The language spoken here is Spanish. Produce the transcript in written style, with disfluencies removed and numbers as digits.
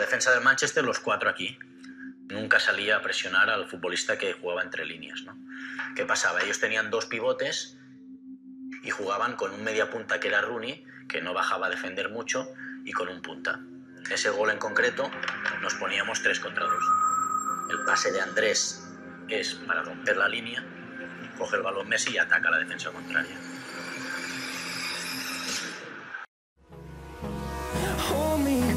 defensa del Manchester, los cuatro aquí, nunca salía a presionar al futbolista que jugaba entre líneas, ¿no? ¿Qué pasaba? Ellos tenían dos pivotes y jugaban con un media punta que era Rooney, que no bajaba a defender mucho, y con un punta. Ese gol en concreto nos poníamos 3 contra 2. El pase de Andrés es para romper la línea, coge el balón Messi y ataca la defensa contraria. Hold me